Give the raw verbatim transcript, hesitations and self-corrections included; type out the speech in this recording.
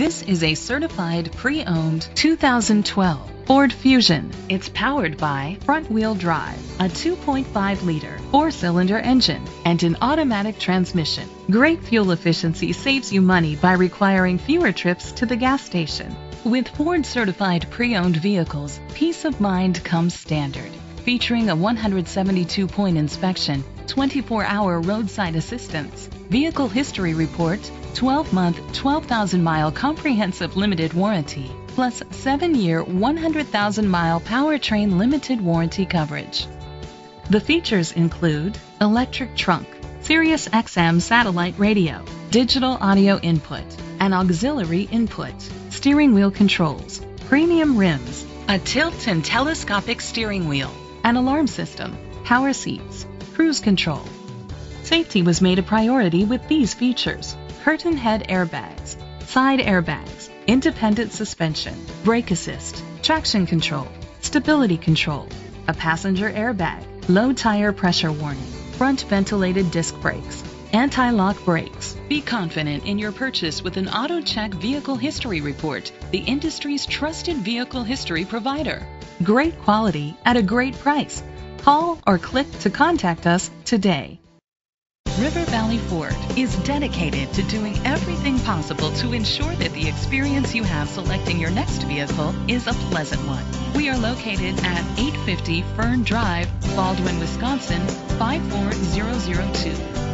This is a certified pre-owned two thousand twelve Ford Fusion. It's powered by front-wheel drive, a two point five liter four-cylinder engine, and an automatic transmission. Great fuel efficiency saves you money by requiring fewer trips to the gas station. With Ford certified pre-owned vehicles, peace of mind comes standard. Featuring a one hundred seventy-two point inspection, twenty-four hour roadside assistance, vehicle history report, twelve month, twelve thousand mile comprehensive limited warranty, plus seven year, one hundred thousand mile powertrain limited warranty coverage. The features include electric trunk, Sirius X M satellite radio, digital audio input, an auxiliary input, steering wheel controls, premium rims, a tilt and telescopic steering wheel, an alarm system, power seats, cruise control. Safety was made a priority with these features: curtain head airbags, side airbags, independent suspension, brake assist, traction control, stability control, a passenger airbag, low tire pressure warning, front ventilated disc brakes, anti-lock brakes. Be confident in your purchase with an AutoCheck Vehicle History Report, the industry's trusted vehicle history provider. Great quality at a great price. Call or click to contact us today. River Valley Ford is dedicated to doing everything possible to ensure that the experience you have selecting your next vehicle is a pleasant one. We are located at eight fifty Fern Drive, Baldwin, Wisconsin, five four zero zero two.